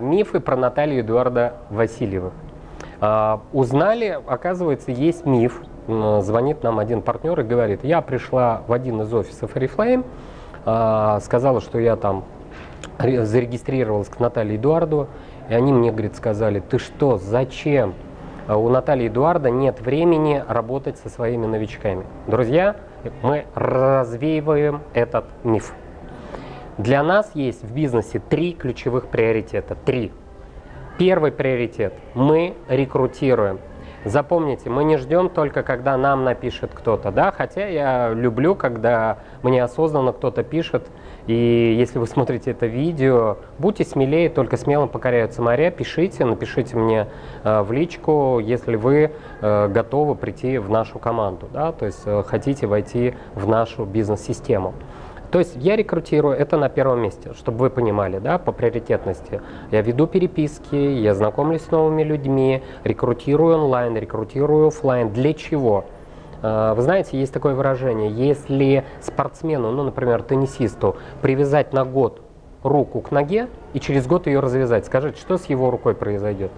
мифы про Наталью Эдуарда Васильеву. Узнали, оказывается, есть миф. Звонит нам один партнер и говорит: я пришла в один из офисов Oriflame, сказала, что я там зарегистрировалась к Наталье Эдуарду, и они мне, говорит, сказали: ты что, зачем? У Натальи Эдуарда нет времени работать со своими новичками. Друзья, мы развеиваем этот миф. Для нас есть в бизнесе три ключевых приоритета. Первый приоритет – мы рекрутируем. Запомните, мы не ждем только, когда нам напишет кто-то, да? Хотя я люблю, когда мне осознанно кто-то пишет. И если вы смотрите это видео, будьте смелее, только смело покоряются моря. Пишите, напишите мне в личку, если вы готовы прийти в нашу команду, да? То есть хотите войти в нашу бизнес-систему. То есть я рекрутирую, это на первом месте, чтобы вы понимали, да, по приоритетности. Я веду переписки, я знакомлюсь с новыми людьми, рекрутирую онлайн, рекрутирую офлайн. Для чего? Вы знаете, есть такое выражение: если спортсмену, ну, например, теннисисту, привязать на год руку к ноге и через год ее развязать, скажите, что с его рукой произойдет?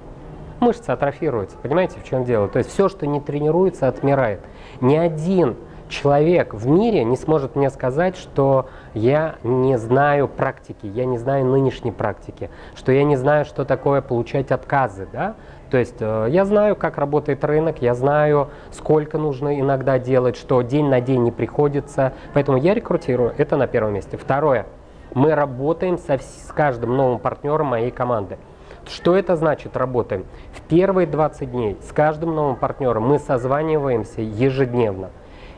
Мышцы атрофируются, понимаете, в чем дело? То есть все, что не тренируется, отмирает. Ни один человек в мире не сможет мне сказать, что я не знаю практики, я не знаю нынешней практики, что я не знаю, что такое получать отказы, да? То есть я знаю, как работает рынок, я знаю, сколько нужно иногда делать, что день на день не приходится. Поэтому я рекрутирую, это на первом месте. Второе, мы работаем с каждым новым партнером моей команды. Что это значит работаем? В первые 20 дней с каждым новым партнером мы созваниваемся ежедневно.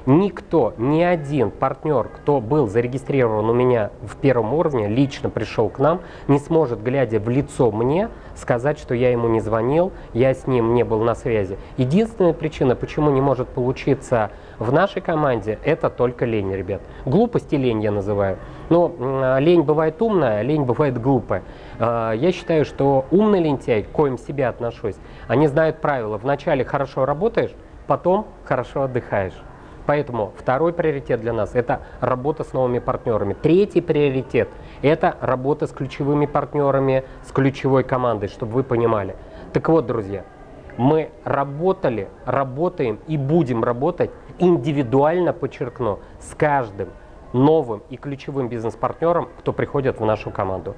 Никто, ни один партнер, кто был зарегистрирован у меня в первом уровне, лично пришел к нам, не сможет, глядя в лицо мне, сказать, что я ему не звонил, я с ним не был на связи. Единственная причина, почему не может получиться в нашей команде, это только лень, ребят. Глупость и лень я называю. Но лень бывает умная, лень бывает глупая. Я считаю, что умный лентяй, к коим себя отношусь, они знают правила. Вначале хорошо работаешь, потом хорошо отдыхаешь. Поэтому второй приоритет для нас – это работа с новыми партнерами. Третий приоритет – это работа с ключевыми партнерами, с ключевой командой, чтобы вы понимали. Так вот, друзья, мы работали, работаем и будем работать индивидуально, подчеркну, с каждым новым и ключевым бизнес-партнером, кто приходит в нашу команду.